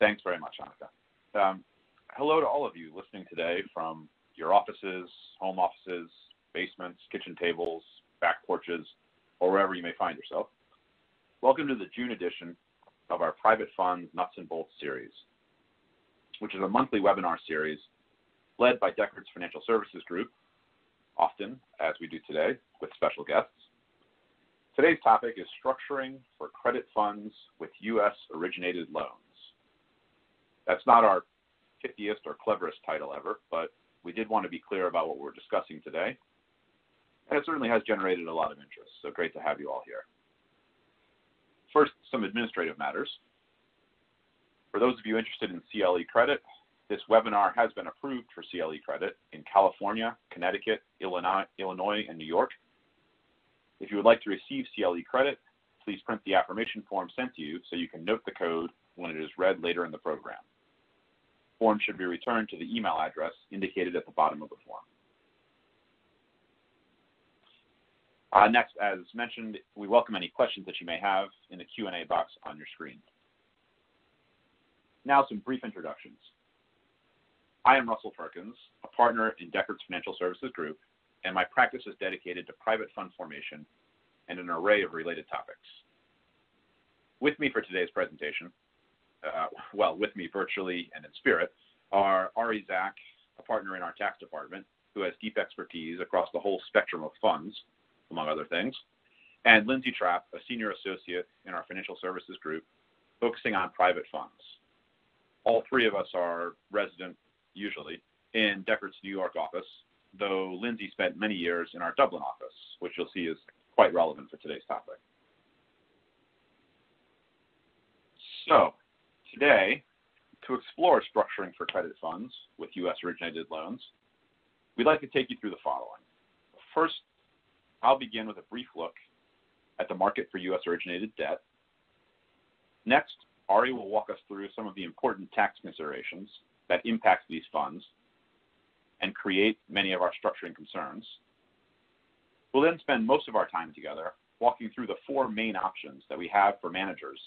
Thanks very much, Annika. Hello to all of you listening today from your offices, home offices, basements, kitchen tables, back porches, or wherever you may find yourself. Welcome to the June edition of our Private Funds Nuts and Bolts series, which is a monthly webinar series led by Deckard's Financial Services Group, often, as we do today, with special guests. Today's topic is structuring for credit funds with U.S.-originated loans. That's not our pithiest or cleverest title ever, but we did want to be clear about what we're discussing today, and it certainly has generated a lot of interest, so great to have you all here. First, some administrative matters. For those of you interested in CLE credit, this webinar has been approved for CLE credit in California, Connecticut, Illinois, and New York. If you would like to receive CLE credit, please print the affirmation form sent to you so you can note the code when it is read later in the program. Form should be returned to the email address indicated at the bottom of the form. Next, as mentioned, we welcome any questions that you may have in the Q&A box on your screen. Now, some brief introductions. I am Russell Perkins, a partner in Deckard's Financial Services Group, and my practice is dedicated to private fund formation and an array of related topics. With me for today's presentation, with me virtually and in spirit, are Ari Zak, a partner in our tax department, who has deep expertise across the whole spectrum of funds, among other things, and Lindsay Trapp, a senior associate in our financial services group, focusing on private funds. All three of us are resident, usually, in Deckard's New York office, though Lindsay spent many years in our Dublin office, which you'll see is quite relevant for today's topic. So, today, to explore structuring for credit funds with U.S.-originated loans, we'd like to take you through the following. First, I'll begin with a brief look at the market for U.S.-originated debt. Next, Ari will walk us through some of the important tax considerations that impact these funds and create many of our structuring concerns. We'll then spend most of our time together walking through the four main options that we have for managers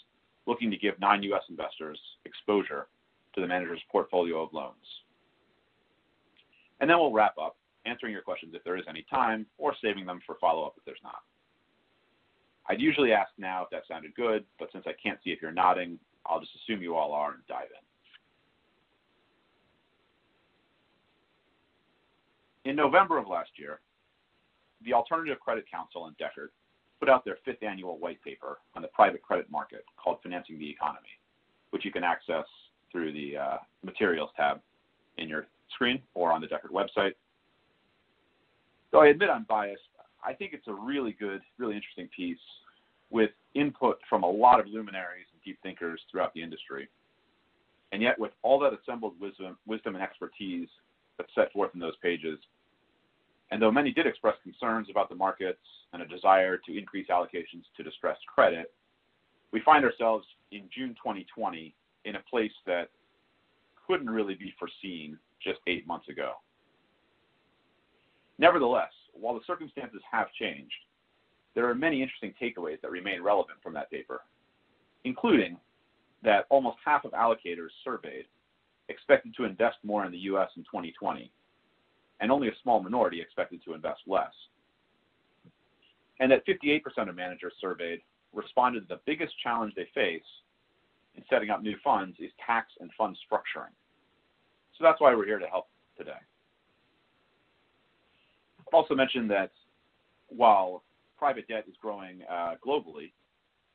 looking to give non-U.S. investors exposure to the manager's portfolio of loans. And then we'll wrap up, answering your questions if there is any time, or saving them for follow-up if there's not. I'd usually ask now if that sounded good, but since I can't see if you're nodding, I'll just assume you all are and dive in. In November of last year, the Alternative Credit Council and Deckard put out their 5th annual white paper on the private credit market called Financing the Economy, which you can access through the materials tab in your screen or on the Deckard website. So I admit I'm biased. I think it's a really good, really interesting piece with input from a lot of luminaries and deep thinkers throughout the industry. And yet with all that assembled wisdom and expertise that's set forth in those pages, and though many did express concerns about the markets and a desire to increase allocations to distressed credit, we find ourselves in June 2020 in a place that couldn't really be foreseen just 8 months ago. Nevertheless, while the circumstances have changed, there are many interesting takeaways that remain relevant from that paper, including that almost half of allocators surveyed expected to invest more in the U.S. in 2020, and only a small minority expected to invest less. And that 58% of managers surveyed responded the biggest challenge they face in setting up new funds is tax and fund structuring. So that's why we're here to help today. I've also mentioned that while private debt is growing globally,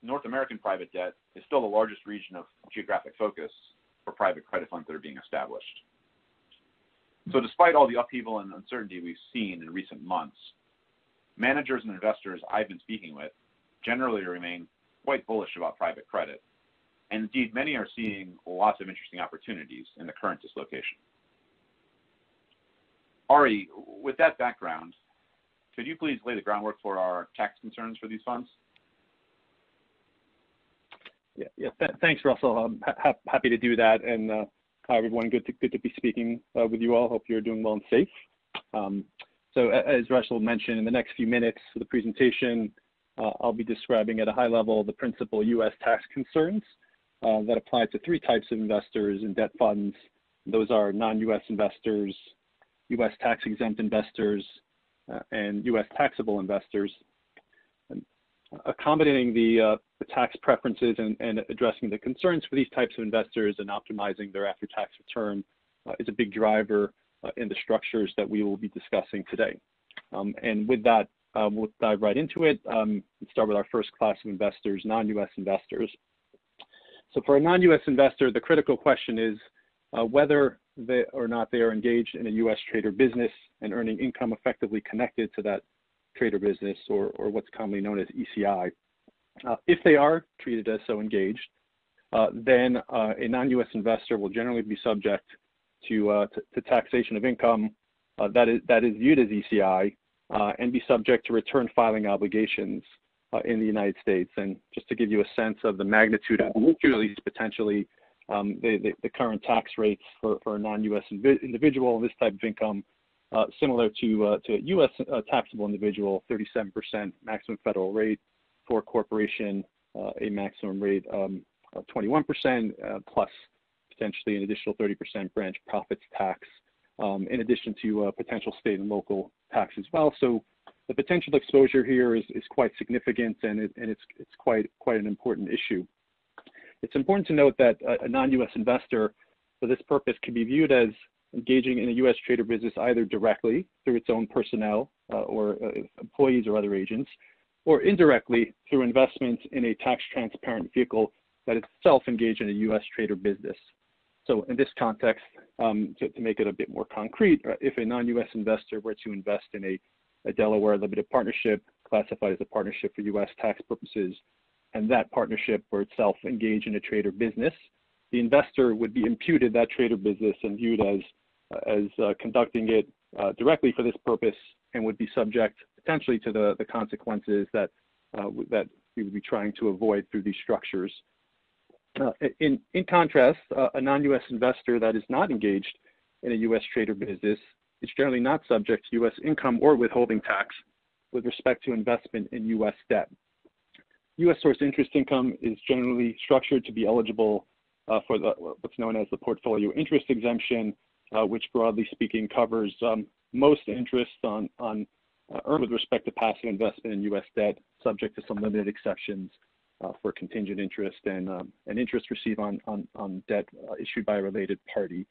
North American private debt is still the largest region of geographic focus for private credit funds that are being established. So despite all the upheaval and uncertainty we've seen in recent months, managers and investors I've been speaking with generally remain quite bullish about private credit, and indeed many are seeing lots of interesting opportunities in the current dislocation. Ari, with that background, could you please lay the groundwork for our tax concerns for these funds? Thanks, Russell. I'm happy to do that. And hi, everyone. Good to be speaking with you all. Hope you're doing well and safe. So as Russell mentioned, in the next few minutes for the presentation, I'll be describing at a high level the principal U.S. tax concerns that apply to three types of investors in debt funds. Those are non-U.S. investors, U.S. tax-exempt investors, and U.S. taxable investors. And accommodating the tax preferences and addressing the concerns for these types of investors and optimizing their after-tax return is a big driver in the structures that we will be discussing today. And with that, we'll dive right into it. Let's start with our first class of investors, non-U.S. investors. So for a non-U.S. investor, the critical question is whether or not they are engaged in a U.S. trader business and earning income effectively connected to that trader business, or what's commonly known as ECI. If they are treated as so engaged, then a non-U.S. investor will generally be subject to taxation of income that is viewed as ECI and be subject to return filing obligations in the United States. And just to give you a sense of the magnitude of these potentially, the current tax rates for a non-U.S. individual, this type of income, similar to a U.S. Taxable individual, 37% maximum federal rate. For a corporation, a maximum rate of 21%, plus potentially an additional 30% branch profits tax, in addition to potential state and local tax as well. So the potential exposure here is quite significant, and it's quite an important issue. It's important to note that a non-U.S. investor for this purpose can be viewed as engaging in a U.S. trader business either directly through its own personnel or employees or other agents, or indirectly through investments in a tax-transparent vehicle that is itself engaged in a U.S. trader business. So in this context, to make it a bit more concrete, if a non-U.S. investor were to invest in a Delaware limited partnership classified as a partnership for U.S. tax purposes, and that partnership were itself engaged in a trader business, the investor would be imputed that trader business and viewed as conducting it directly for this purpose, and would be subject potentially to the consequences that we would be trying to avoid through these structures. In contrast, a non-U.S. investor that is not engaged in a U.S. trader business is generally not subject to U.S. income or withholding tax with respect to investment in U.S. debt. U.S. source interest income is generally structured to be eligible for what's known as the portfolio interest exemption, which broadly speaking covers most interest on earned with respect to passive investment in U.S. debt, subject to some limited exceptions for contingent interest and interest received on debt issued by a related party.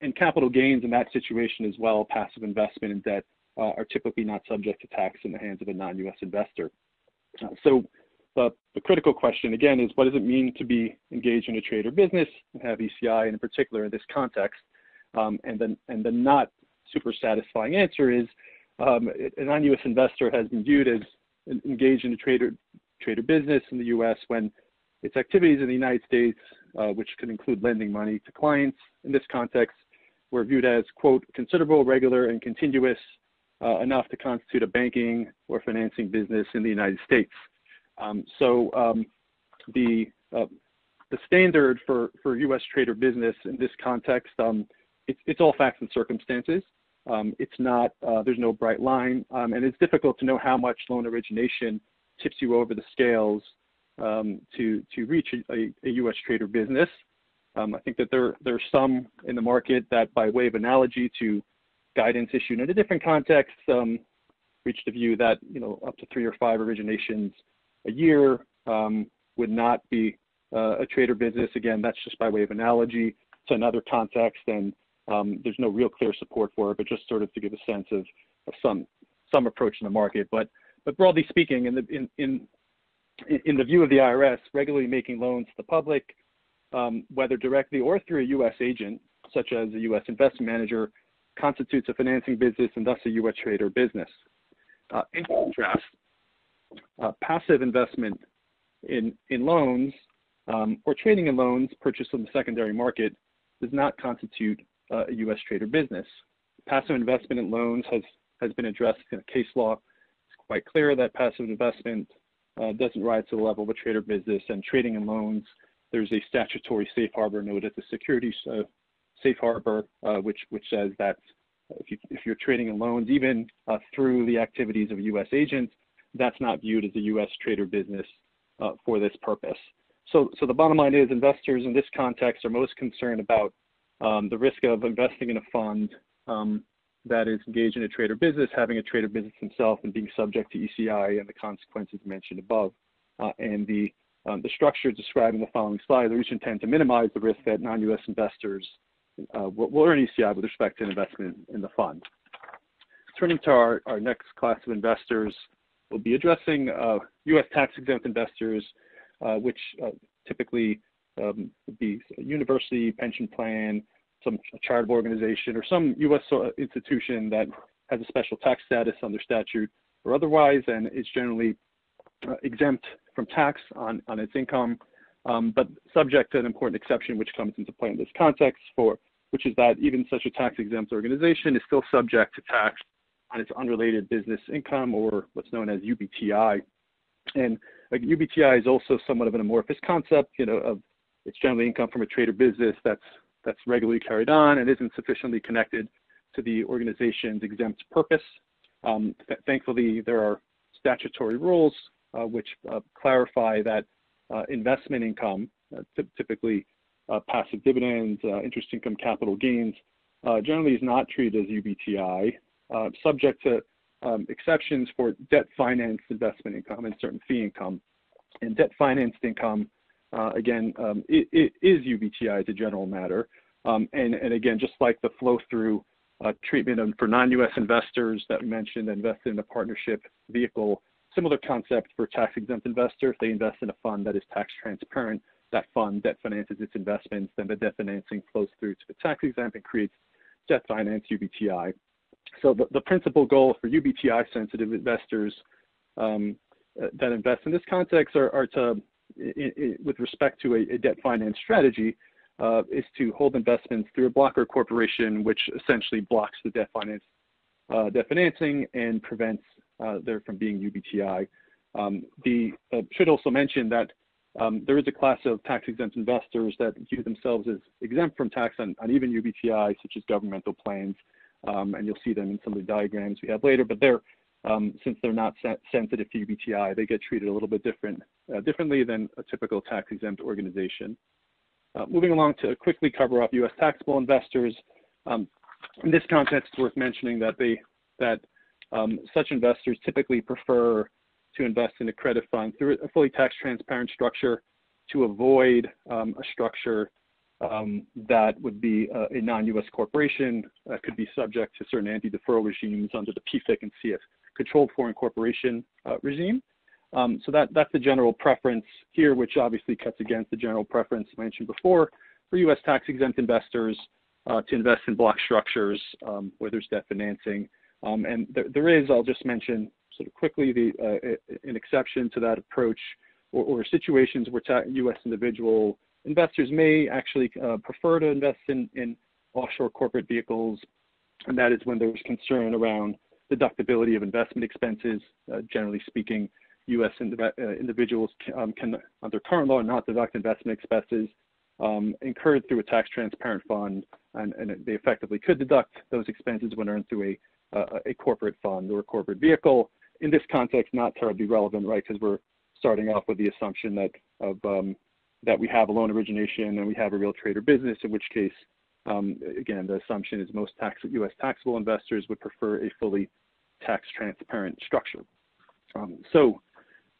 And capital gains in that situation as well, passive investment in debt, are typically not subject to tax in the hands of a non-U.S. investor. So the critical question, again, is what does it mean to be engaged in a trader business and have ECI, and in particular in this context? And the not super satisfying answer is a non-U.S. investor has been viewed as engaged in a trader business in the U.S. when its activities in the United States, which could include lending money to clients in this context, were viewed as, quote, considerable, regular, and continuous enough to constitute a banking or financing business in the United States. So the standard for U.S. trader business in this context, it's all facts and circumstances. There's no bright line, and it's difficult to know how much loan origination tips you over the scales to reach a U.S. trader business. I think that there are some in the market that, by way of analogy to guidance issued in a different context, reached the view that up to 3 or 5 originations a year would not be a trader business. Again, that's just by way of analogy to another context, and there's no real clear support for it, but just sort of to give a sense of some approach in the market. But broadly speaking, in the view of the IRS, regularly making loans to the public, whether directly or through a U.S. agent, such as a U.S. investment manager, constitutes a financing business and thus a U.S. trader business. In contrast, passive investment in loans or trading in loans purchased on the secondary market does not constitute a U.S. trader business. Passive investment in loans has been addressed in a case law. It's quite clear that passive investment doesn't rise to the level of a trader business, and trading in loans, there's a statutory safe harbor note at the securities safe harbor, which says that if you're trading in loans, even through the activities of a U.S. agent, that's not viewed as a U.S. trader business for this purpose. So the bottom line is investors in this context are most concerned about the risk of investing in a fund that is engaged in a trade or business, having a trade or business himself, and being subject to ECI and the consequences mentioned above. And the structure described in the following slide are each intended to minimize the risk that non-U.S. investors will earn ECI with respect to an investment in the fund. Turning to our next class of investors, we'll be addressing U.S. tax-exempt investors, which typically would be a university, pension plan, some charitable organization, or some U.S. institution that has a special tax status under statute or otherwise, and is generally exempt from tax on its income, but subject to an important exception which comes into play in this context, which is that even such a tax-exempt organization is still subject to tax on its unrelated business income, or what's known as UBTI. And UBTI is also somewhat of an amorphous concept, of it's generally income from a trade or business that's regularly carried on and isn't sufficiently connected to the organization's exempt purpose. Thankfully, there are statutory rules which clarify that investment income, typically passive dividends, interest income, capital gains, generally is not treated as UBTI, subject to exceptions for debt-financed investment income and certain fee income. And debt-financed income, again, it is UBTI as a general matter. And again, just like the flow-through treatment for non-U.S. investors that we mentioned that invested in a partnership vehicle, similar concept for tax-exempt investors. If they invest in a fund that is tax-transparent, that fund debt finances its investments, then the debt financing flows through to the tax-exempt and creates debt-financed UBTI. So the principal goal for UBTI-sensitive investors that invest in this context are to, with respect to a debt finance strategy, is to hold investments through a blocker corporation, which essentially blocks the debt financing and prevents there from being UBTI. Should also mention that there is a class of tax-exempt investors that view themselves as exempt from tax on even UBTI, such as governmental plans. And you'll see them in some of the diagrams we have later, but they're, since they're not sensitive to UBTI, they get treated a little bit differently than a typical tax-exempt organization. Moving along to quickly cover off U.S. taxable investors. In this context, it's worth mentioning that such investors typically prefer to invest in a credit fund through a fully tax-transparent structure to avoid a structure that would be a non-U.S. corporation that could be subject to certain anti-deferral regimes under the PFIC and CFC, Controlled Foreign Corporation regime. So that's the general preference here, which obviously cuts against the general preference mentioned before for U.S. tax-exempt investors to invest in block structures where there's debt financing. And there is, I'll just mention sort of quickly, an exception to that approach or situations where U.S. individual investors may actually prefer to invest in offshore corporate vehicles, and that is when there's concern around deductibility of investment expenses. Generally speaking, U.S. individuals can, under current law, not deduct investment expenses incurred through a tax-transparent fund, and they effectively could deduct those expenses when earned through a corporate fund or a corporate vehicle. In this context, not terribly relevant, right, because we're starting off with the assumption that we have a loan origination and we have a real trade or business, in which case, again, the assumption is most U.S. taxable investors would prefer a fully tax-transparent structure. So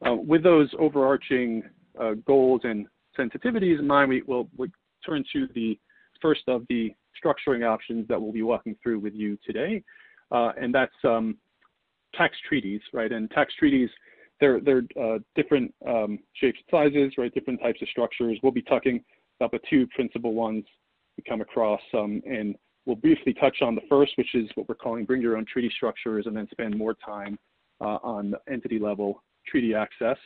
with those overarching goals and sensitivities in mind, we'll turn to the first of the structuring options that we'll be walking through with you today, and that's tax treaties, right? And tax treaties, They're different shapes and sizes, right? Different types of structures. We'll be talking about the two principal ones we come across, and we'll briefly touch on the first, which is what we're calling bring your own treaty structures, and then spend more time on entity level treaty access,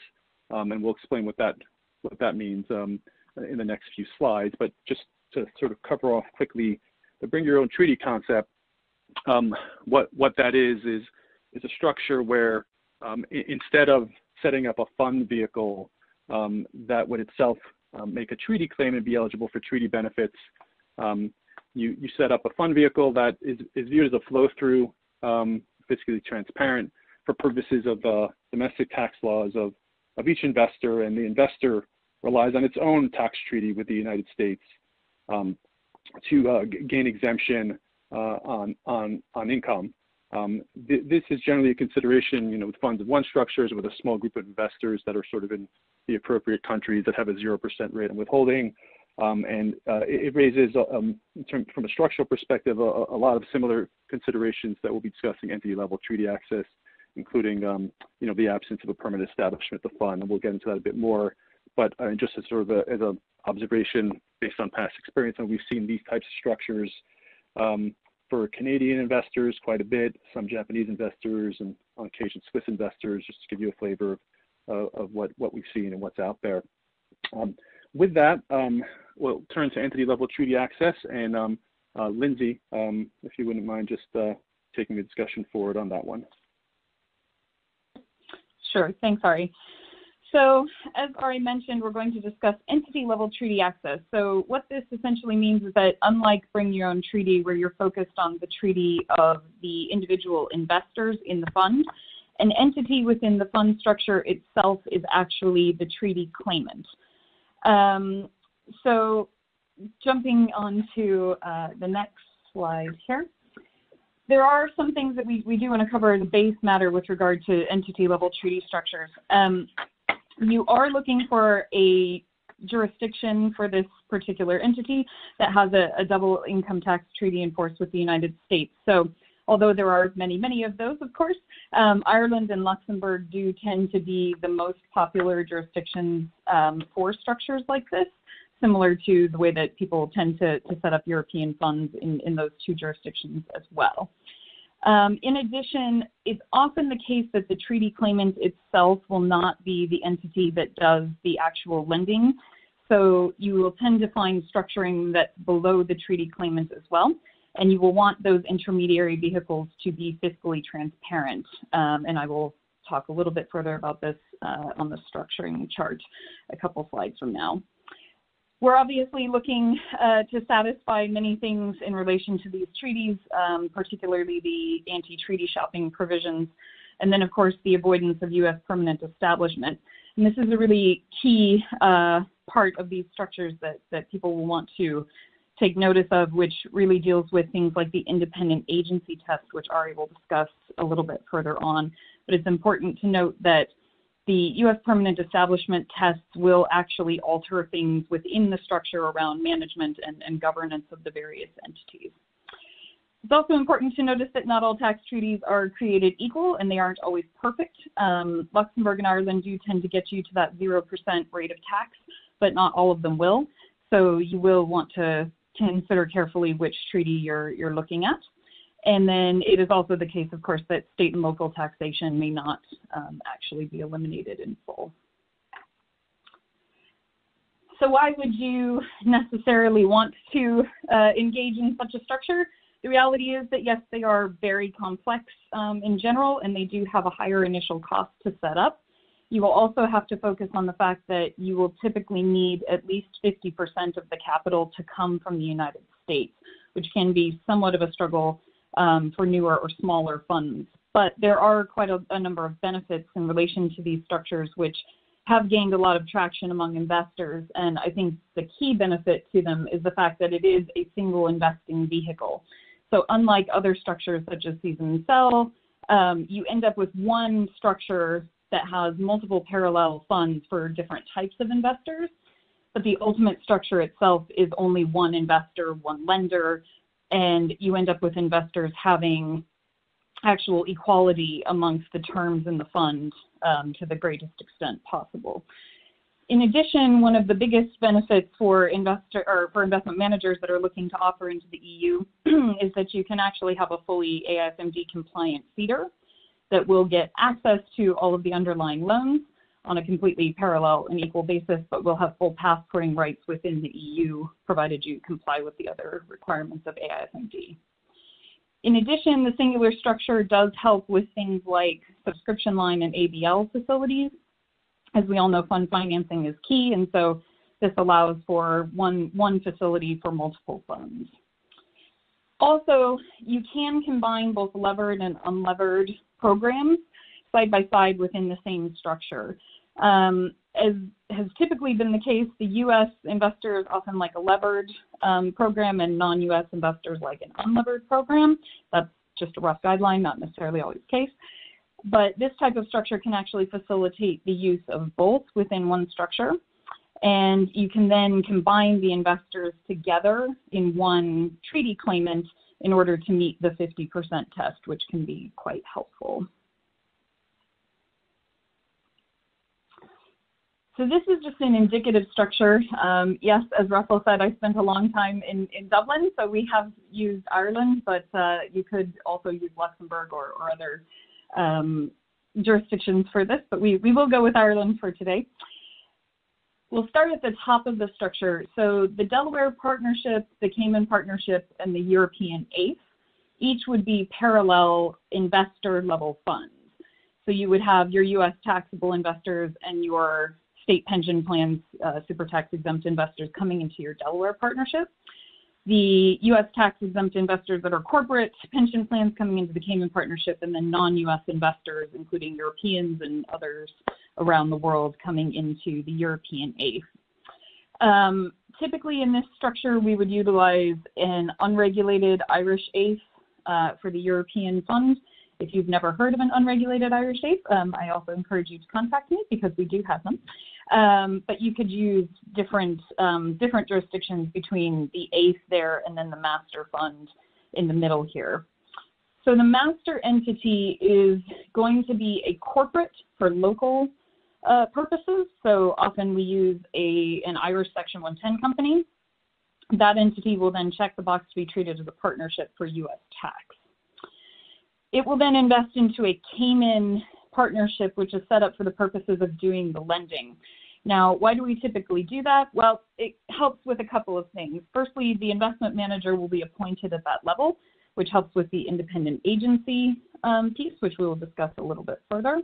and we'll explain what that means in the next few slides. But just to sort of cover off quickly the bring your own treaty concept, what that is a structure where instead of setting up a fund vehicle that would itself make a treaty claim and be eligible for treaty benefits, you set up a fund vehicle that is viewed as a flow-through, fiscally transparent for purposes of the domestic tax laws of each investor, and the investor relies on its own tax treaty with the United States to gain exemption on income. This is generally a consideration, you know, with funds of one structures, with a small group of investors that are sort of in the appropriate countries that have a 0% rate on withholding. It raises, from a structural perspective, a lot of similar considerations that we'll be discussing entity level treaty access, including, you know, the absence of a permanent establishment of the fund. And we'll get into that a bit more, but just as sort of an observation based on past experience, and we've seen these types of structures for Canadian investors quite a bit, some Japanese investors, and on occasion Swiss investors, just to give you a flavor of what we've seen and what's out there. With that, we'll turn to entity level treaty access, and Lindsay, if you wouldn't mind just taking the discussion forward on that one. Sure, thanks Ari. So as Ari mentioned, we're going to discuss entity level treaty access. So what this essentially means is that unlike bring your own treaty, where you're focused on the treaty of the individual investors in the fund, an entity within the fund structure itself is actually the treaty claimant. So jumping on to the next slide here. There are some things that we do want to cover as a base matter with regard to entity level treaty structures. You are looking for a jurisdiction for this particular entity that has a double income tax treaty in force with the United States. So although there are many, many of those, of course, Ireland and Luxembourg do tend to be the most popular jurisdictions for structures like this, similar to the way that people tend to set up European funds in those two jurisdictions as well. In addition, it's often the case that the treaty claimant itself will not be the entity that does the actual lending. So you will tend to find structuring that's below the treaty claimant as well. And you will want those intermediary vehicles to be fiscally transparent. And I will talk a little bit further about this on the structuring chart a couple slides from now. We're obviously looking to satisfy many things in relation to these treaties, particularly the anti-treaty shopping provisions, and then of course the avoidance of U.S. permanent establishment. And this is a really key part of these structures that people will want to take notice of, which really deals with things like the independent agency test, which Ari will discuss a little bit further on. But it's important to note that the U.S. permanent establishment tests will actually alter things within the structure around management and governance of the various entities. It's also important to notice that not all tax treaties are created equal, and they aren't always perfect. Luxembourg and Ireland do tend to get you to that 0% rate of tax, but not all of them will. So you will want to consider carefully which treaty you're looking at. And then it is also the case, of course, that state and local taxation may not actually be eliminated in full. So why would you necessarily want to engage in such a structure? The reality is that, yes, they are very complex in general, and they do have a higher initial cost to set up. You will also have to focus on the fact that you will typically need at least 50% of the capital to come from the United States, which can be somewhat of a struggle for newer or smaller funds. But there are quite a number of benefits in relation to these structures, which have gained a lot of traction among investors. And I think the key benefit to them is the fact that it is a single investing vehicle. So unlike other structures such as season and sell, you end up with one structure that has multiple parallel funds for different types of investors. But the ultimate structure itself is only one investor, one lender, and you end up with investors having actual equality amongst the terms in the fund to the greatest extent possible. In addition, one of the biggest benefits for investment managers that are looking to offer into the EU is that you can actually have a fully AIFMD compliant feeder that will get access to all of the underlying loans on a completely parallel and equal basis, but will have full passporting rights within the EU, provided you comply with the other requirements of AIFMD. In addition, the singular structure does help with things like subscription line and ABL facilities. As we all know, fund financing is key, and so this allows for one facility for multiple funds. Also, you can combine both levered and unlevered programs side by side within the same structure. As has typically been the case, the U.S. investors often like a levered program, and non-U.S. investors like an unlevered program. That's just a rough guideline, not necessarily always the case. But this type of structure can actually facilitate the use of both within one structure. And you can then combine the investors together in one treaty claimant in order to meet the 50% test, which can be quite helpful. So this is just an indicative structure. Yes, as Russell said, I spent a long time in Dublin, so we have used Ireland, but you could also use Luxembourg or other jurisdictions for this, but we will go with Ireland for today. We'll start at the top of the structure. So the Delaware Partnership, the Cayman Partnership, and the European AIF, each would be parallel investor-level funds. So you would have your U.S. taxable investors and your state pension plans, super tax-exempt investors coming into your Delaware partnership. The U.S. tax-exempt investors that are corporate pension plans coming into the Cayman partnership, and then non-U.S. investors, including Europeans and others around the world, coming into the European AIF. Typically in this structure, we would utilize an unregulated Irish AIF for the European fund. If you've never heard of an unregulated Irish AIF, I also encourage you to contact me because we do have them. But you could use different jurisdictions between the AIF there and then the master fund in the middle here. So the master entity is going to be a corporate for local purposes. So often we use an Irish Section 110 company. That entity will then check the box to be treated as a partnership for U.S. tax. It will then invest into a Cayman partnership, which is set up for the purposes of doing the lending. Now, why do we typically do that? Well, it helps with a couple of things. Firstly, the investment manager will be appointed at that level, which helps with the independent agency piece, which we will discuss a little bit further.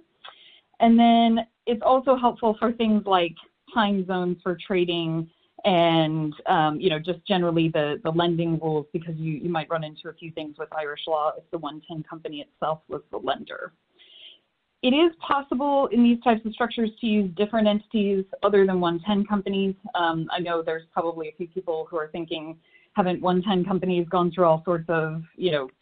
And then it's also helpful for things like time zones for trading and just generally the lending rules, because you might run into a few things with Irish law if the 110 company itself was the lender. It is possible in these types of structures to use different entities other than 110 companies. I know there's probably a few people who are thinking, haven't 110 companies gone through all sorts of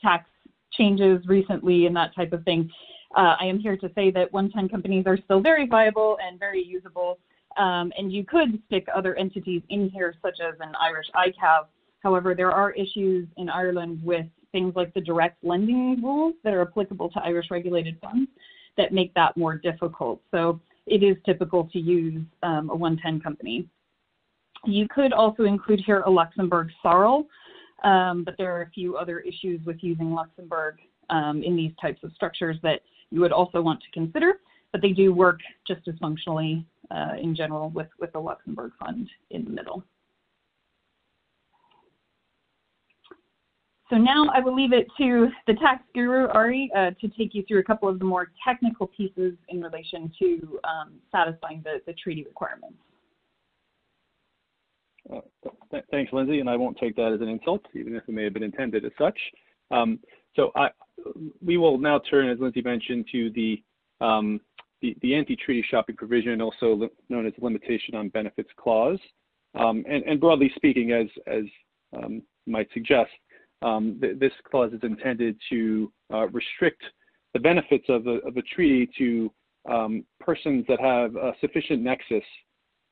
tax changes recently and that type of thing? I am here to say that 110 companies are still very viable and very usable. And you could stick other entities in here, such as an Irish ICAV. However, there are issues in Ireland with things like the direct lending rules that are applicable to Irish regulated funds that make that more difficult. So it is typical to use a 110 company. You could also include here a Luxembourg SARL, but there are a few other issues with using Luxembourg in these types of structures that you would also want to consider, but they do work just as functionally in general with the Luxembourg fund in the middle. So now I will leave it to the tax guru, Ari, to take you through a couple of the more technical pieces in relation to satisfying the treaty requirements. Thanks, Lindsay, and I won't take that as an insult, even if it may have been intended as such. So we will now turn, as Lindsay mentioned, to the anti-treaty shopping provision, also known as limitation on benefits clause. And broadly speaking, as might suggest, this clause is intended to restrict the benefits of a treaty to persons that have a sufficient nexus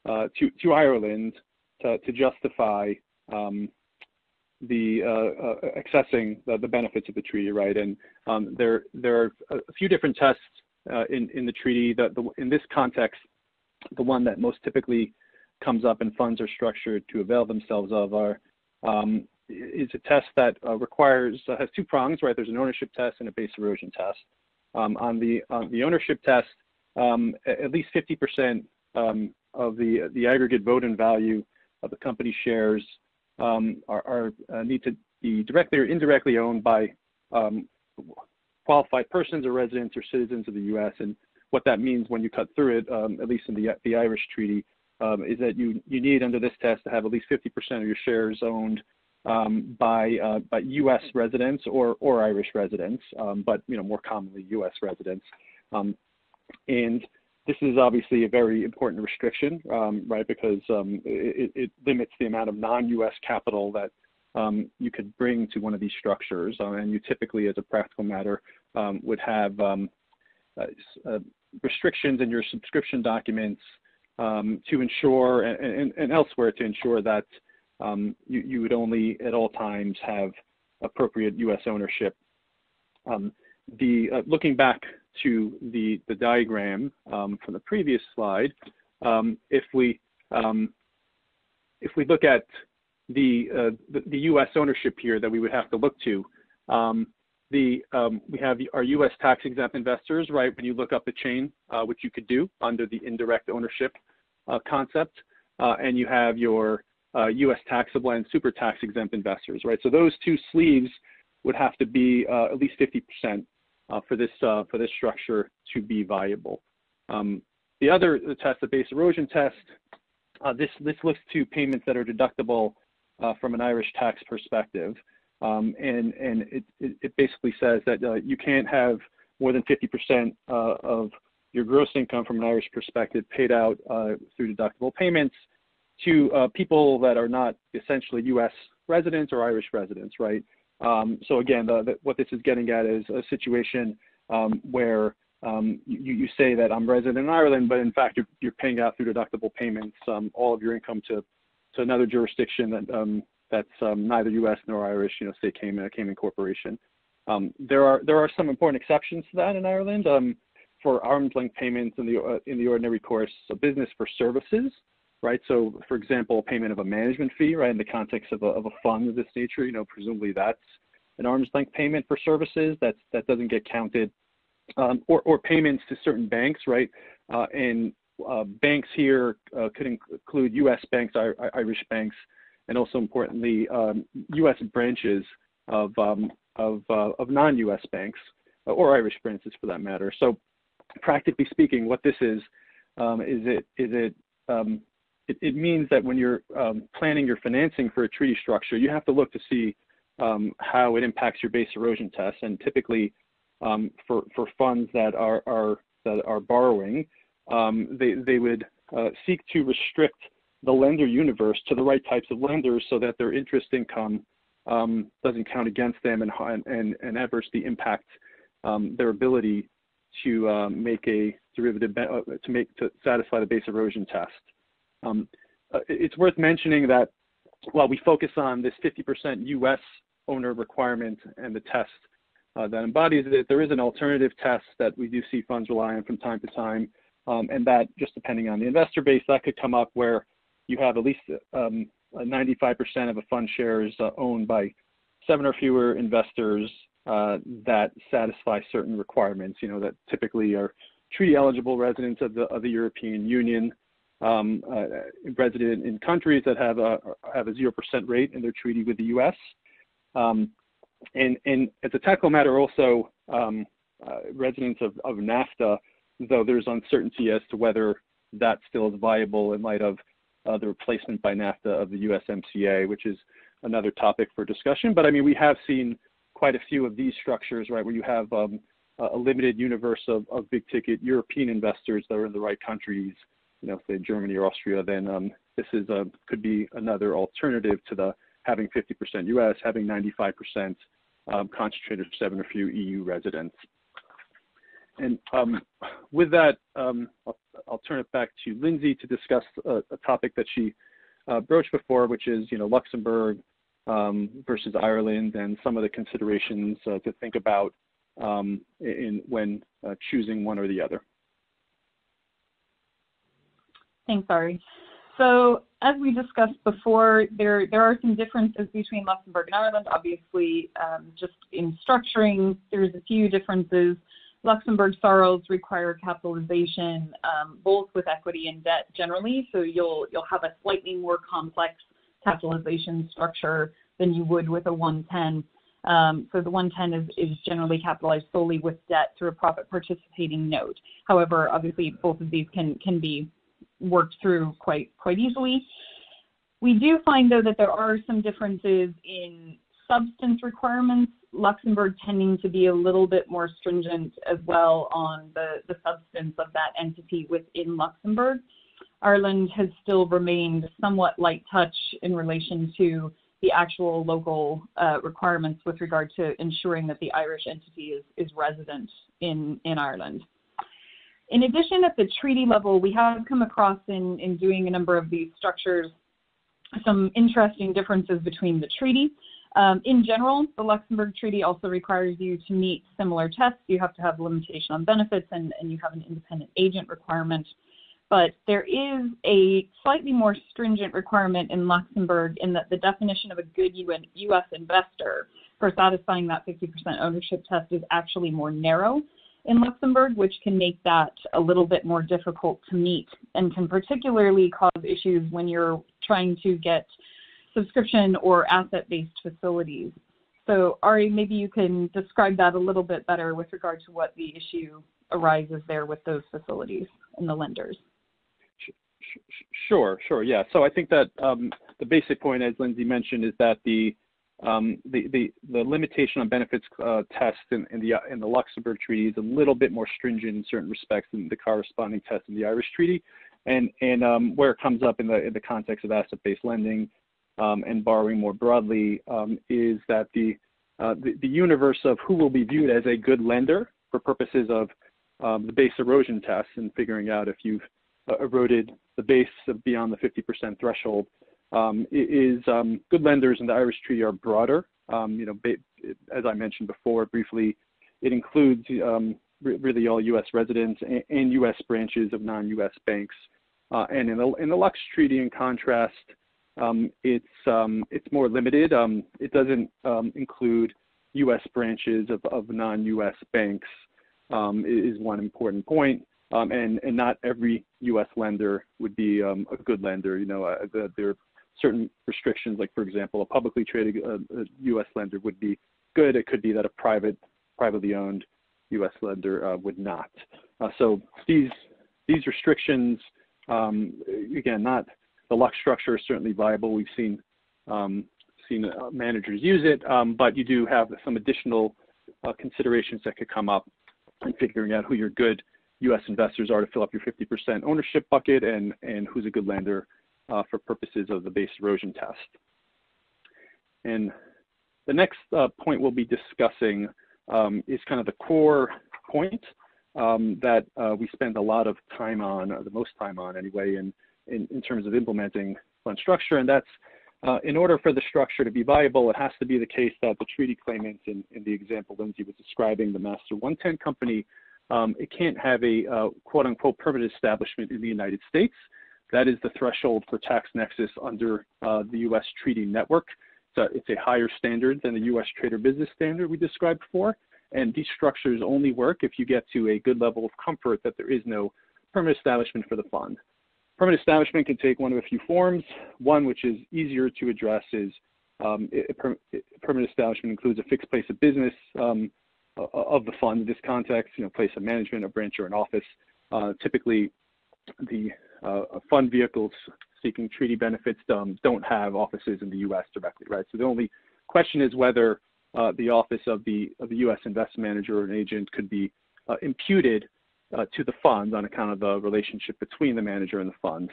to Ireland to justify accessing the benefits of the treaty, right? And there are a few different tests in the treaty. In this context, the one that most typically comes up and funds are structured to avail themselves of is a test that has two prongs, right? There's an ownership test and a base erosion test. On the ownership test, at least 50% of the aggregate vote and value of the company shares need to be directly or indirectly owned by qualified persons or residents or citizens of the U.S. And what that means when you cut through it, at least in the Irish treaty, is that you need under this test to have at least 50% of your shares owned by U.S. residents or Irish residents, but more commonly U.S. residents. And This is obviously a very important restriction, right, because it limits the amount of non-U.S. capital that you could bring to one of these structures, and you typically, as a practical matter, would have restrictions in your subscription documents to ensure, and elsewhere to ensure that you would only at all times have appropriate U.S. ownership. Looking back to the diagram from the previous slide, if we look at the U.S. ownership here that we would have to look to, we have our U.S. tax-exempt investors, right? When you look up the chain, which you could do under the indirect ownership concept, and you have your U.S. taxable and super tax-exempt investors, right? So those two sleeves would have to be at least 50% for this structure to be viable. The other test, the base erosion test, this looks to payments that are deductible from an Irish tax perspective, and it basically says that you can't have more than 50% of your gross income from an Irish perspective paid out through deductible payments to people that are not essentially U.S. residents or Irish residents, right? So again, what this is getting at is a situation where you say that I'm resident in Ireland, but in fact you're paying out through deductible payments all of your income to another jurisdiction that that's neither U.S. nor Irish, you know, say Cayman Corporation. There are some important exceptions to that in Ireland for arm's length payments in the ordinary course of business for services. Right, so for example, payment of a management fee, right, in the context of a fund of this nature, you know, presumably that's an arm's length payment for services that doesn't get counted, or payments to certain banks, right, and banks here could include U.S. banks, Irish banks, and also importantly, U.S. branches of non-U.S. banks or Irish branches for that matter. So, practically speaking, what this is it means that when you're planning your financing for a treaty structure, you have to look to see how it impacts your base erosion test. And typically, for funds that are borrowing, they would seek to restrict the lender universe to the right types of lenders so that their interest income doesn't count against them and adversely impact their ability to make a derivative to satisfy the base erosion test. It's worth mentioning that while we focus on this 50% U.S. owner requirement and the test that embodies it, there is an alternative test that we do see funds rely on from time to time, and that, just depending on the investor base, that could come up where you have at least 95% of a fund shares owned by 7 or fewer investors that satisfy certain requirements, you know, that typically are treaty-eligible residents of the European Union, resident in countries that have a 0% rate in their treaty with the U.S. And as a technical matter, also residents of NAFTA, though there's uncertainty as to whether that still is viable in light of the replacement by NAFTA of the USMCA, which is another topic for discussion. But I mean, we have seen quite a few of these structures, right, where you have a limited universe of big ticket European investors that are in the right countries, you know, say Germany or Austria, then this is could be another alternative to the having 50% U.S., having 95% concentrated 7 or few EU residents. And with that, I'll turn it back to Lindsay to discuss a topic that she broached before, which is, you know, Luxembourg versus Ireland and some of the considerations to think about when choosing one or the other. Thanks, Ari. So as we discussed before, there are some differences between Luxembourg and Ireland. Obviously, just in structuring, there's a few differences. Luxembourg SARLs require capitalization, both with equity and debt generally. So you'll have a slightly more complex capitalization structure than you would with a 110. So the 110 is generally capitalized solely with debt through a profit participating note. However, obviously, both of these can be worked through quite easily. We do find, though, that there are some differences in substance requirements, Luxembourg tending to be a little bit more stringent as well on the substance of that entity within Luxembourg. Ireland has still remained somewhat light touch in relation to the actual local requirements with regard to ensuring that the Irish entity is resident in Ireland. In addition, at the treaty level, we have come across in doing a number of these structures some interesting differences between the treaty. In general, the Luxembourg Treaty also requires you to meet similar tests. You have to have limitation on benefits and you have an independent agent requirement. But there is a slightly more stringent requirement in Luxembourg in that the definition of a good U.S. investor for satisfying that 50% ownership test is actually more narrow in Luxembourg, which can make that a little bit more difficult to meet and can particularly cause issues when you're trying to get subscription or asset-based facilities. So Ari, maybe you can describe that a little bit better with regard to what the issue arises there with those facilities and the lenders. Sure, yeah. So I think that the basic point, as Lindsay mentioned, is that the limitation on benefits test in the Luxembourg Treaty is a little bit more stringent in certain respects than the corresponding test in the Irish Treaty, and where it comes up in the context of asset-based lending and borrowing more broadly is that the universe of who will be viewed as a good lender for purposes of the base erosion test and figuring out if you've eroded the base of beyond the 50% threshold. Good lenders in the Irish Treaty are broader. As I mentioned before briefly, it includes really all U.S. residents and U.S. branches of non-U.S. banks. And in the Lux Treaty, in contrast, it's more limited. It doesn't include U.S. branches of non-U.S. banks. Is one important point. And not every U.S. lender would be a good lender. There are certain restrictions, like for example, a publicly traded U.S. lender would be good. It could be that a privately owned U.S. lender would not. So these restrictions, again, not the Lux structure is certainly viable. We've seen managers use it, but you do have some additional considerations that could come up in figuring out who your good U.S. investors are to fill up your 50% ownership bucket and who's a good lender for purposes of the base erosion test. And the next point we'll be discussing is kind of the core point that we spend a lot of time on, or the most time on anyway, in terms of implementing fund structure. And that's in order for the structure to be viable, it has to be the case that the treaty claimant in the example Lindsay was describing, the Master 110 company, it can't have a quote-unquote permanent establishment in the United States. That is the threshold for tax nexus under the U.S. treaty network. So it's a higher standard than the U.S. trader business standard we described before. And these structures only work if you get to a good level of comfort that there is no permanent establishment for the fund. Permanent establishment can take one of a few forms. One which is easier to address is permanent establishment includes a fixed place of business of the fund in this context, place of management, a branch, or an office. Typically, the fund vehicles seeking treaty benefits don't have offices in the U.S. directly, right? So the only question is whether the office of the U.S. investment manager or an agent could be imputed to the fund on account of the relationship between the manager and the fund.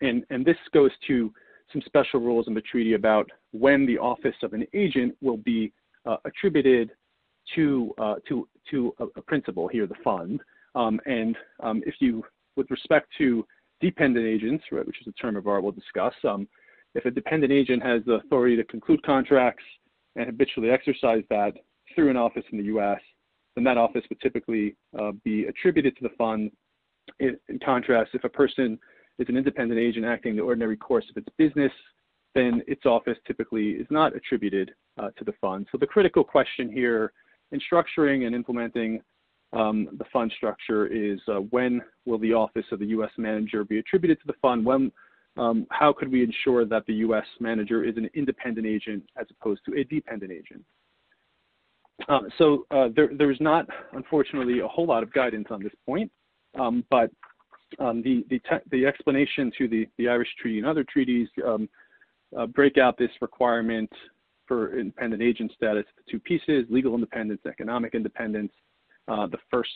And this goes to some special rules in the treaty about when the office of an agent will be attributed to a principal here, the fund, if you, with respect to dependent agents, right, which is a term of art we'll discuss, if a dependent agent has the authority to conclude contracts and habitually exercise that through an office in the U.S., then that office would typically be attributed to the fund. In contrast, if a person is an independent agent acting in the ordinary course of its business, then its office typically is not attributed to the fund. So the critical question here in structuring and implementing the fund structure is when will the office of the U.S. manager be attributed to the fund? When? How could we ensure that the U.S. manager is an independent agent as opposed to a dependent agent? There's not, unfortunately, a whole lot of guidance on this point, but the explanation to the Irish Treaty and other treaties break out this requirement for independent agent status, the two pieces, legal independence, economic independence. The first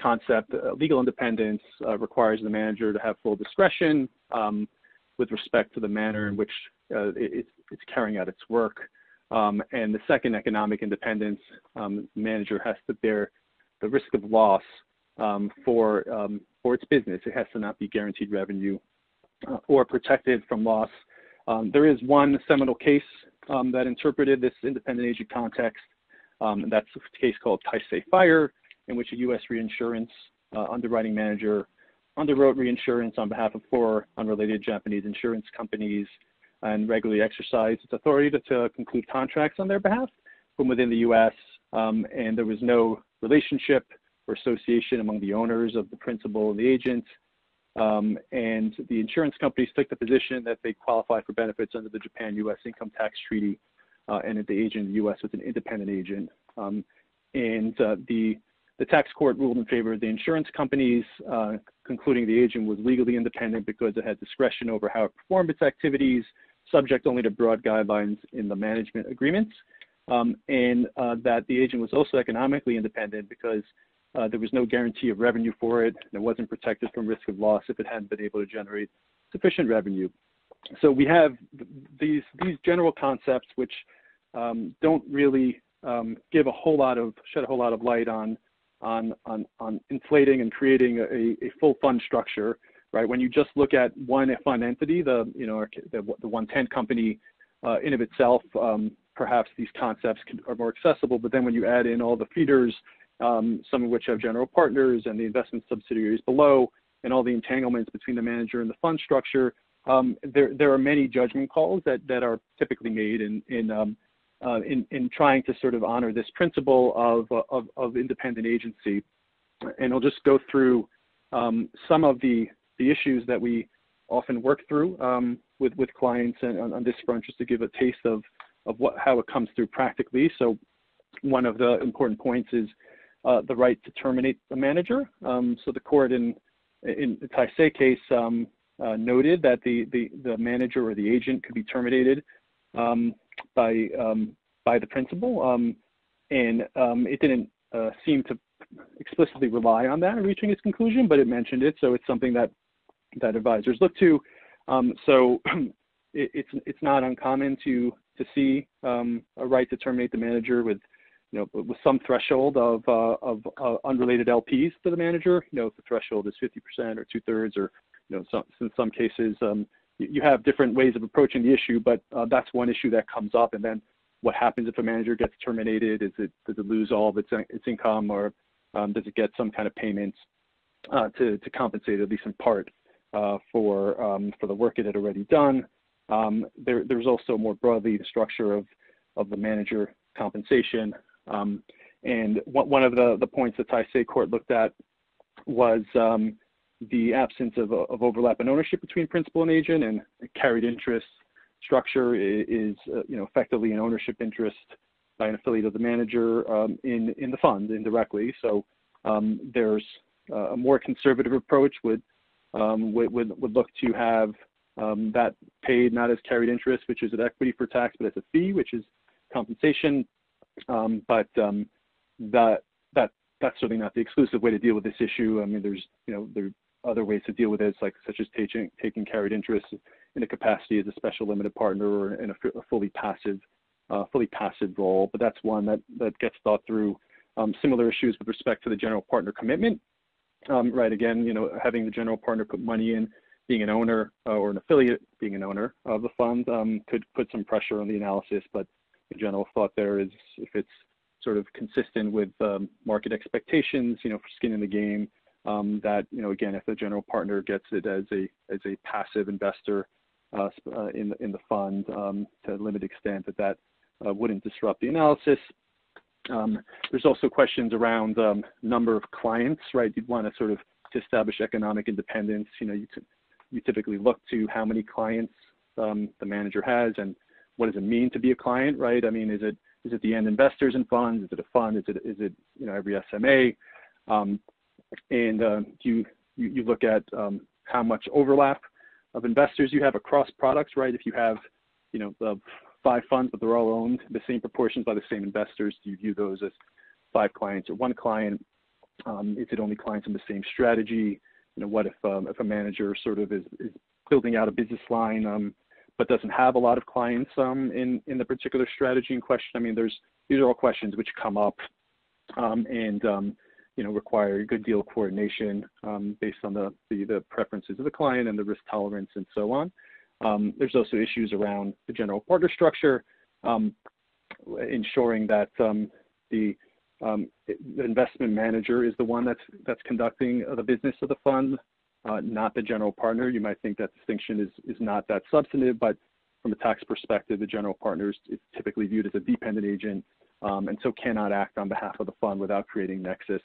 concept, legal independence, requires the manager to have full discretion with respect to the manner in which it's carrying out its work. And the second, economic independence, the manager has to bear the risk of loss for its business. It has to not be guaranteed revenue or protected from loss. There is one seminal case that interpreted this independent agent context, and that's a case called Taisei Fire, in which a U.S. reinsurance underwriting manager underwrote reinsurance on behalf of four unrelated Japanese insurance companies and regularly exercised its authority to conclude contracts on their behalf from within the U.S., and there was no relationship or association among the owners of the principal and the agent. And the insurance companies took the position that they qualify for benefits under the Japan-U.S. Income Tax Treaty, and that the agent in the U.S. was an independent agent. The tax court ruled in favor of the insurance companies, concluding the agent was legally independent because it had discretion over how it performed its activities, subject only to broad guidelines in the management agreements, and that the agent was also economically independent because there was no guarantee of revenue for it, and it wasn't protected from risk of loss if it hadn't been able to generate sufficient revenue. So we have these general concepts which don't really shed a whole lot of light on inflating and creating a full fund structure, right? When you just look at one fund entity, the 110 company in of itself, perhaps these concepts are more accessible. But then when you add in all the feeders, some of which have general partners and the investment subsidiaries below, and all the entanglements between the manager and the fund structure, there are many judgment calls that are typically made in trying to sort of honor this principle of independent agency. And I'll just go through some of the issues that we often work through with clients and on this front, just to give a taste of how it comes through practically. So one of the important points is the right to terminate the manager. So the court in the Taisei case noted that the manager or the agent could be terminated by the principal, and it didn't seem to explicitly rely on that in reaching its conclusion, but it mentioned it, so it's something that advisors look to. So it's not uncommon to see a right to terminate the manager with some threshold of unrelated LPs to the manager. If the threshold is 50% or 2/3, or in some cases. You have different ways of approaching the issue, but that's one issue that comes up. And then what happens if a manager gets terminated? Does it lose all of its income, or does it get some kind of payments to compensate, at least in part, for the work it had already done? There's also more broadly the structure of the manager compensation. And one of the points that Taisei Court looked at was the absence of overlap in ownership between principal and agent, and carried interest structure is effectively an ownership interest by an affiliate of the manager in the fund indirectly. So there's a more conservative approach would look to have that paid not as carried interest, which is an equity for tax, but as a fee, which is compensation. That's certainly not the exclusive way to deal with this issue. I mean, there's other ways to deal with it, such as taking carried interest in a capacity as a special limited partner or in a fully passive role. But that's one that gets thought through. Similar issues with respect to the general partner commitment. Right, again, having the general partner put money in, being an owner or an affiliate, being an owner of the fund could put some pressure on the analysis. But the general thought there is if it's sort of consistent with market expectations, for skin in the game, that, again, if the general partner gets it as a passive investor in the fund to a limited extent, that wouldn't disrupt the analysis. There's also questions around number of clients, right? You'd want to sort of to establish economic independence. You typically look to how many clients the manager has, and what does it mean to be a client, right? I mean, is it the end investors in funds? Is it a fund? Is it every SMA? And you look at how much overlap of investors you have across products, right? If you have five funds, but they're all owned the same proportions by the same investors. Do you view those as five clients or one client? Is it only clients in the same strategy? You know, what if a manager sort of is building out a business line, but doesn't have a lot of clients in the particular strategy in question? I mean, these are all questions which come up and you know, require a good deal of coordination based on the preferences of the client and the risk tolerance and so on. There's also issues around the general partner structure, ensuring that the investment manager is the one that's conducting the business of the fund, not the general partner. You might think that distinction is not that substantive, but from a tax perspective, the general partner is typically viewed as a dependent agent and so cannot act on behalf of the fund without creating nexus.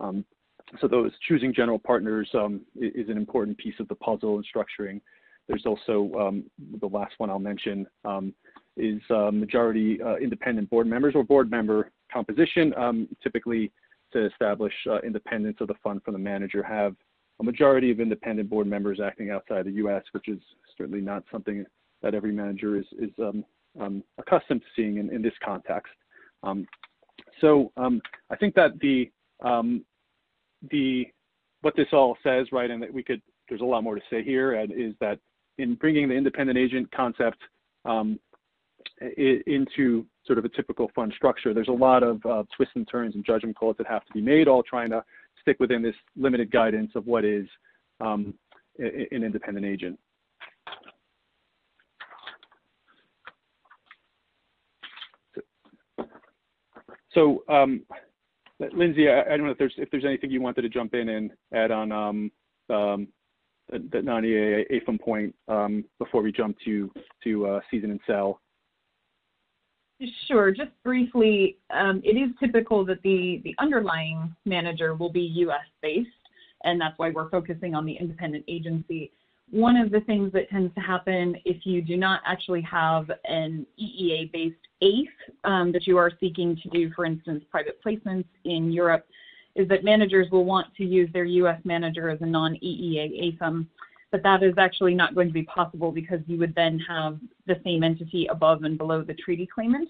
So those choosing general partners is an important piece of the puzzle in structuring. There's also the last one I'll mention is majority independent board members or board member composition, typically to establish independence of the fund from the manager, have a majority of independent board members acting outside the U.S., which is certainly not something that every manager is accustomed to seeing in this context. So I think that what this all says, right, and that there's a lot more to say here, and is that in bringing the independent agent concept into sort of a typical fund structure, there's a lot of twists and turns and judgment calls that have to be made, all trying to stick within this limited guidance of what is an independent agent. So Lindsay, I don't know if there's anything you wanted to jump in and add on the non-EA AIFM point before we jump to season and sell. Sure. Just briefly, it is typical that the underlying manager will be U.S.-based, and that's why we're focusing on the independent agency. One of the things that tends to happen if you do not actually have an EEA-based AIF that you are seeking to do, for instance, private placements in Europe, is that managers will want to use their U.S. manager as a non-EEA AIFM, but that is actually not going to be possible because you would then have the same entity above and below the treaty claimant.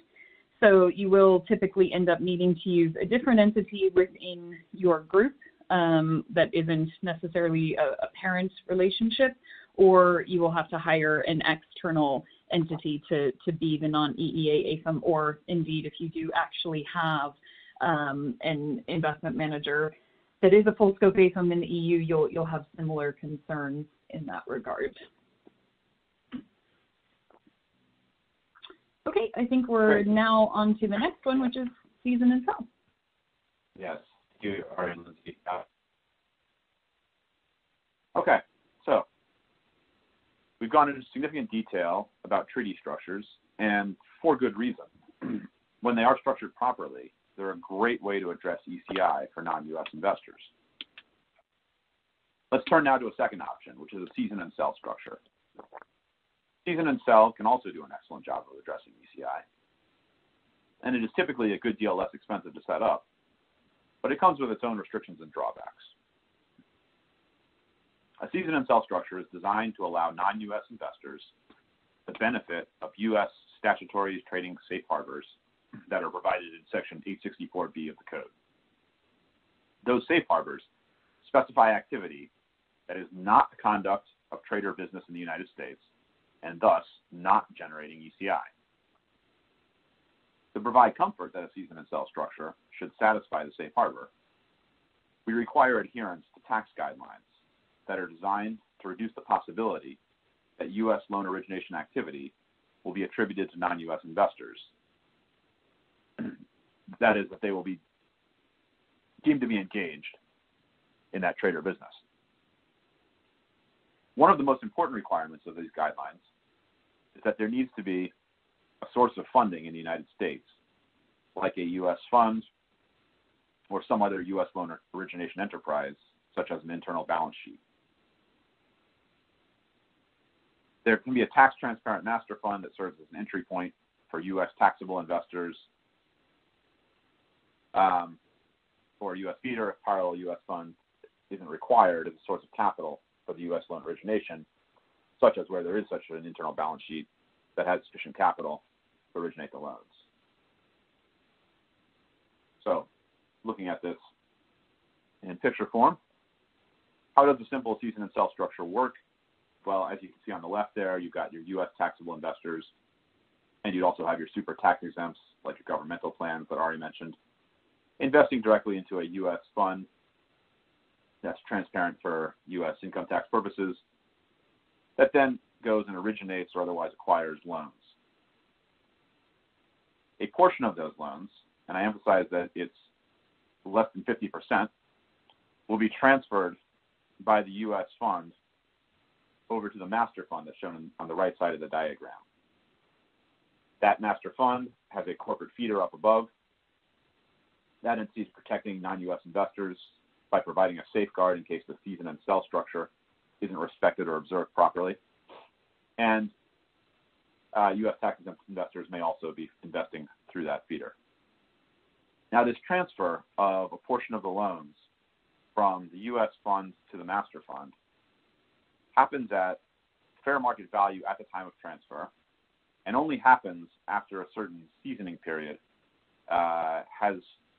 So you will typically end up needing to use a different entity within your group that isn't necessarily a parent relationship, or you will have to hire an external entity to be the non-EEA AIFM, or indeed if you do actually have an investment manager that is a full scope AIFM in the EU, you'll have similar concerns in that regard. Okay, I think we're now on to the next one, which is season and sell. Yes, you are, Lindsay. Okay, so we've gone into significant detail about treaty structures, and for good reason. When they are structured properly, they're a great way to address ECI for non-U.S. investors. Let's turn now to a second option, which is a season and sell structure. Season and sell can also do an excellent job of addressing ECI, and it is typically a good deal less expensive to set up, but it comes with its own restrictions and drawbacks. A season and sell structure is designed to allow non-U.S. investors the benefit of U.S. statutory trading safe harbors that are provided in Section 864B of the Code. Those safe harbors specify activity that is not the conduct of trade or business in the United States, and thus not generating ECI. To provide comfort that a season and sell structure should satisfy the safe harbor, we require adherence to tax guidelines that are designed to reduce the possibility that U.S. loan origination activity will be attributed to non-U.S. investors. That is, that they will be deemed to be engaged in that trade or business. One of the most important requirements of these guidelines is that there needs to be a source of funding in the United States, like a U.S. fund or some other U.S. loan origination enterprise, such as an internal balance sheet. There can be a tax transparent master fund that serves as an entry point for U.S. taxable investors, or U.S. feeder, if parallel U.S. fund isn't required as a source of capital for the U.S. loan origination, such as where there is such an internal balance sheet that has sufficient capital originate the loans. So looking at this in picture form, how does the simple season and sell structure work? Well, as you can see on the left there, you've got your U.S. taxable investors, and you'd also have your super tax exempts, like your governmental plans that I already mentioned, investing directly into a U.S. fund that's transparent for U.S. income tax purposes that then goes and originates or otherwise acquires loans. A portion of those loans, and I emphasize that it's less than 50%, will be transferred by the U.S. fund over to the master fund that's shown on the right side of the diagram. That master fund has a corporate feeder up above. That entity is protecting non-U.S. investors by providing a safeguard in case the season and sell structure isn't respected or observed properly. And U.S. tax-exempt investors may also be investing through that feeder. Now, this transfer of a portion of the loans from the U.S. fund to the master fund happens at fair market value at the time of transfer and only happens after a certain seasoning period has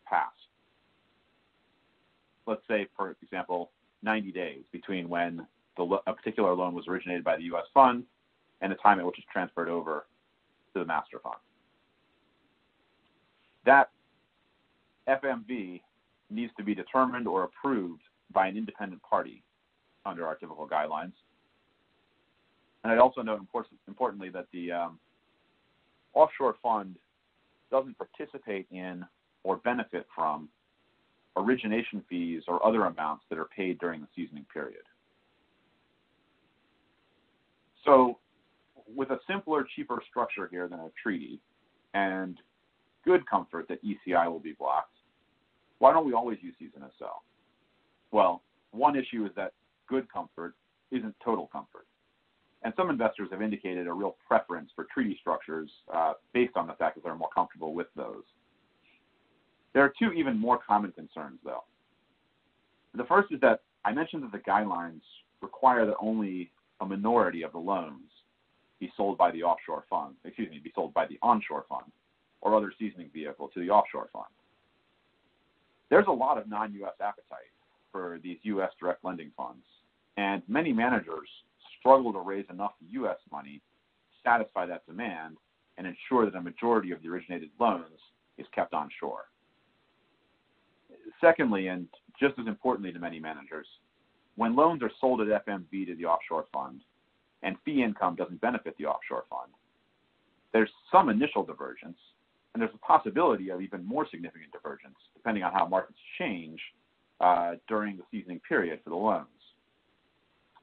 passed. Let's say, for example, 90 days between when a particular loan was originated by the U.S. fund and the time at which it's transferred over to the master fund. That FMV needs to be determined or approved by an independent party under our typical guidelines. And I'd also note, importantly, that the offshore fund doesn't participate in or benefit from origination fees or other amounts that are paid during the seasoning period. So with a simpler, cheaper structure here than a treaty and good comfort that ECI will be blocked, why don't we always use season and sell? Well, one issue is that good comfort isn't total comfort. And some investors have indicated a real preference for treaty structures based on the fact that they're more comfortable with those. There are two even more common concerns, though. The first is that I mentioned that the guidelines require that only a minority of the loans be sold by the onshore fund or other seasoning vehicle to the offshore fund. There's a lot of non-U.S. appetite for these U.S. direct lending funds, and many managers struggle to raise enough U.S. money to satisfy that demand and ensure that a majority of the originated loans is kept onshore. Secondly, and just as importantly to many managers, when loans are sold at FMV to the offshore fund and fee income doesn't benefit the offshore fund, there's some initial divergence, and there's a possibility of even more significant divergence depending on how markets change during the seasoning period for the loans.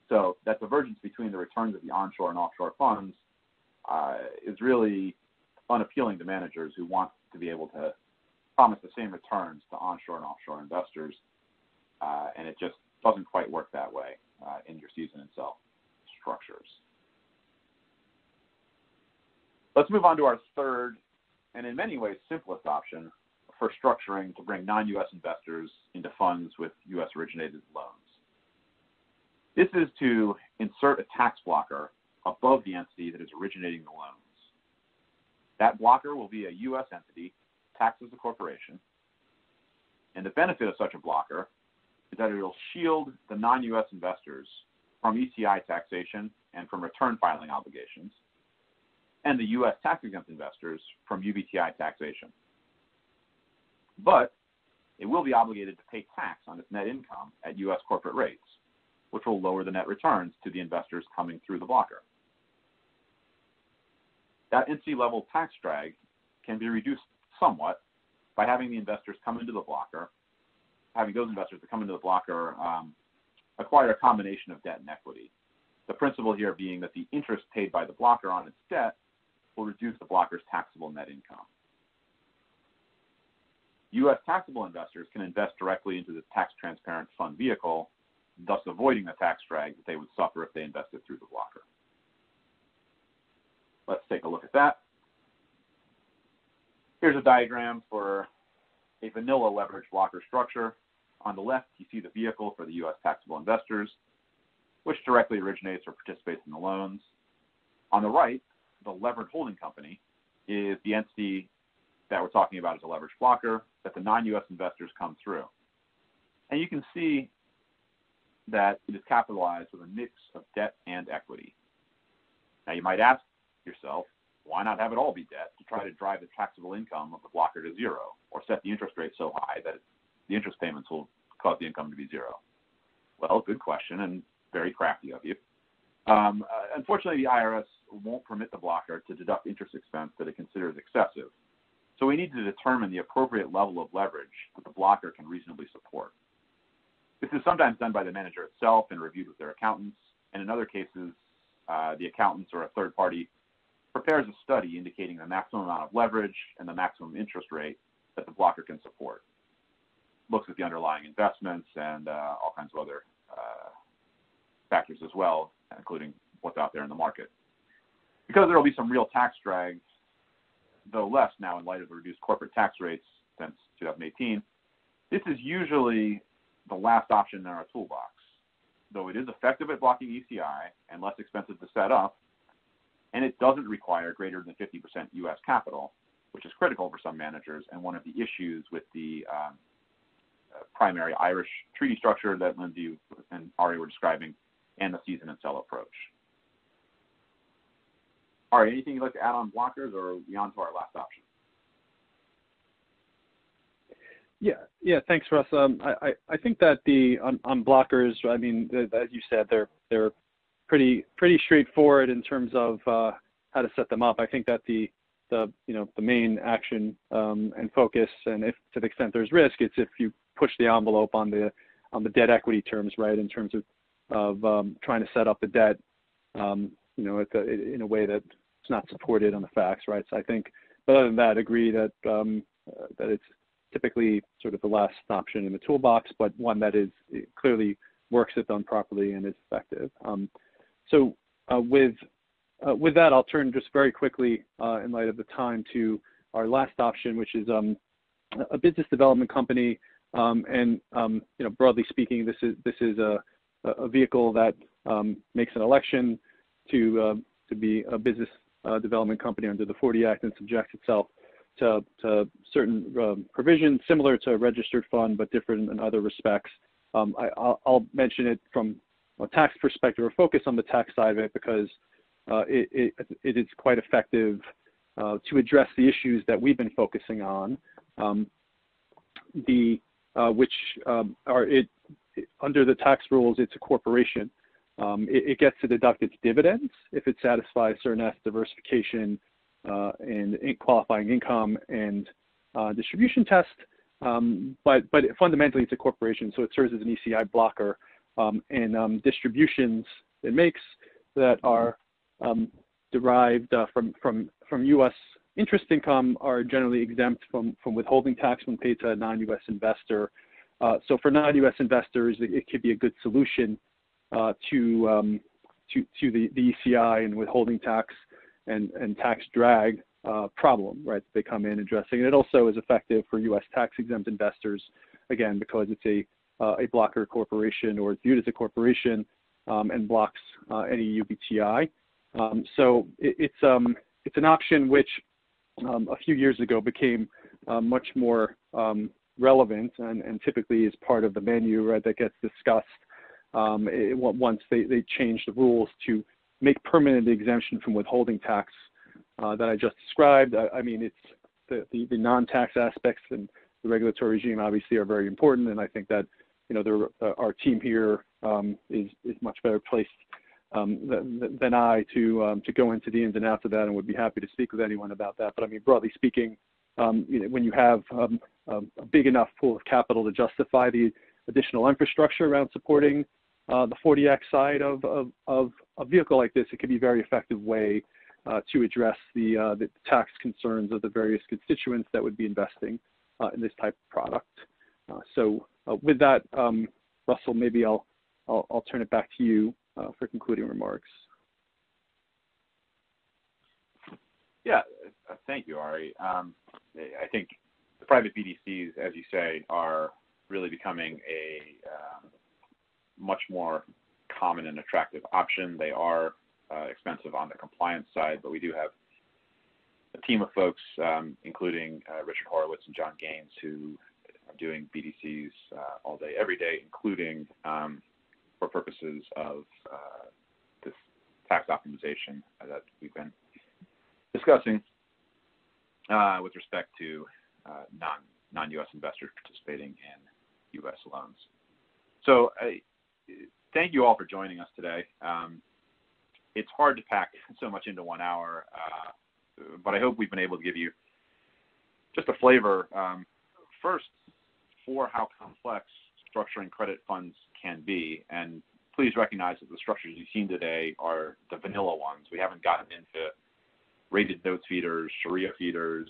So that divergence between the returns of the onshore and offshore funds is really unappealing to managers who want to be able to promise the same returns to onshore and offshore investors, and it just doesn't quite work that way in your season and sell structures. Let's move on to our third and in many ways simplest option for structuring to bring non-U.S. investors into funds with U.S. originated loans. This is to insert a tax blocker above the entity that is originating the loans. That blocker will be a U.S. entity taxed as a corporation, and the benefit of such a blocker is that it will shield the non-U.S. investors from ECI taxation and from return filing obligations, and the U.S. tax-exempt investors from UBTI taxation. But it will be obligated to pay tax on its net income at U.S. corporate rates, which will lower the net returns to the investors coming through the blocker. That entity-level tax drag can be reduced somewhat by having the investors come into the blocker, having those investors that come into the blocker acquire a combination of debt and equity. The principle here being that the interest paid by the blocker on its debt will reduce the blocker's taxable net income. U.S. taxable investors can invest directly into the tax-transparent fund vehicle, thus avoiding the tax drag that they would suffer if they invested through the blocker. Let's take a look at that. Here's a diagram for a vanilla leverage blocker structure. On the left, you see the vehicle for the U.S. taxable investors, which directly originates or participates in the loans. On the right, the levered holding company, is the entity that we're talking about is a leveraged blocker, that the non-U.S. investors come through. And you can see that it is capitalized with a mix of debt and equity. Now, you might ask yourself, why not have it all be debt to try to drive the taxable income of the blocker to zero, or set the interest rate so high that the interest payments will cause the income to be zero? Well, good question, and very crafty of you. Unfortunately, the IRS won't permit the blocker to deduct interest expense that it considers excessive. So we need to determine the appropriate level of leverage that the blocker can reasonably support. This is sometimes done by the manager itself and reviewed with their accountants, and in other cases, the accountants or a third party prepares a study indicating the maximum amount of leverage and the maximum interest rate that the blocker can support. Looks at the underlying investments and all kinds of other factors as well, including what's out there in the market. Because there will be some real tax drags, though less now in light of the reduced corporate tax rates since 2018, this is usually the last option in our toolbox. Though it is effective at blocking ECI and less expensive to set up, and it doesn't require greater than 50% U.S. capital, which is critical for some managers and one of the issues with the primary Irish treaty structure that Lindsay and Ari were describing and the season and sell approach. Ari, anything you'd like to add on blockers, or are we on to our last option? Yeah. Thanks, Russ. I think that on blockers, I mean, as you said, they're pretty straightforward in terms of how to set them up. I think that the main action and focus, and if to the extent there's risk, it's if you push the envelope on the debt equity terms, right? In terms of trying to set up the debt, in a way that's not supported on the facts, right? So I think, but other than that, I agree that that it's typically sort of the last option in the toolbox, but one that is clearly works if done properly and is effective. With that, I'll turn just very quickly in light of the time to our last option, which is a business development company. Broadly speaking, this is a vehicle that makes an election to be a business development company under the 40 Act and subjects itself to certain provisions similar to a registered fund, but different in other respects. I'll mention it from a tax perspective, or focus on the tax side of it, because it is quite effective to address the issues that we've been focusing on, under the tax rules, it's a corporation. It gets to deduct its dividends if it satisfies certain asset diversification and qualifying income and distribution test, but fundamentally it's a corporation, so it serves as an ECI blocker, and distributions it makes that are derived from U.S. interest income are generally exempt from withholding tax when paid to a non-U.S. investor. So for non-U.S. investors, it could be a good solution to the ECI and withholding tax and tax drag problem, right? They come in addressing, and it also is effective for U.S. tax-exempt investors, again, because it's a blocker corporation, or it's viewed as a corporation, and blocks any UBTI. So it's an option which a few years ago became much more relevant, and typically is part of the menu, right, that gets discussed once they change the rules to make permanent exemption from withholding tax that I just described. I mean, it's the non-tax aspects and the regulatory regime obviously are very important, and I think that our team here is much better placed than I to go into the ins and outs of that, and would be happy to speak with anyone about that. But I mean, broadly speaking, when you have a big enough pool of capital to justify the additional infrastructure around supporting the 40 Act side of a vehicle like this, it could be a very effective way to address the tax concerns of the various constituents that would be investing in this type of product. So with that, Russell, maybe I'll turn it back to you for concluding remarks. Yeah, thank you, Ari. I think the private BDCs, as you say, are really becoming a much more common and attractive option. They are expensive on the compliance side, but we do have a team of folks, including Richard Horowitz and John Gaines, who are doing BDCs all day, every day, including for purposes of this tax optimization that we've been discussing with respect to non-U.S. investors participating in U.S. loans. So thank you all for joining us today. It's hard to pack so much into 1 hour, but I hope we've been able to give you just a flavor, first, for how complex structuring credit funds can be. And please recognize that the structures you've seen today are the vanilla ones. We haven't gotten into rated notes feeders, Sharia feeders,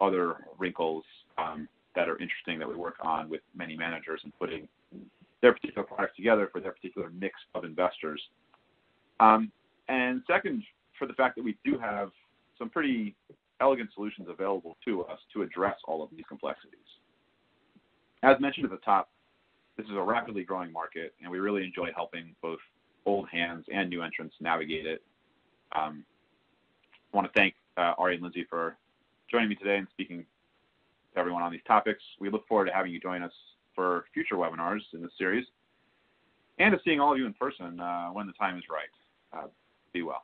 other wrinkles that are interesting that we work on with many managers and putting their particular products together for their particular mix of investors. And second, for the fact that we do have some pretty elegant solutions available to us to address all of these complexities. As mentioned at the top, this is a rapidly growing market, and we really enjoy helping both old hands and new entrants navigate it. I want to thank Ari and Lindsay for joining me today and speaking to everyone on these topics. We look forward to having you join us for future webinars in this series, and to seeing all of you in person when the time is right. Be well.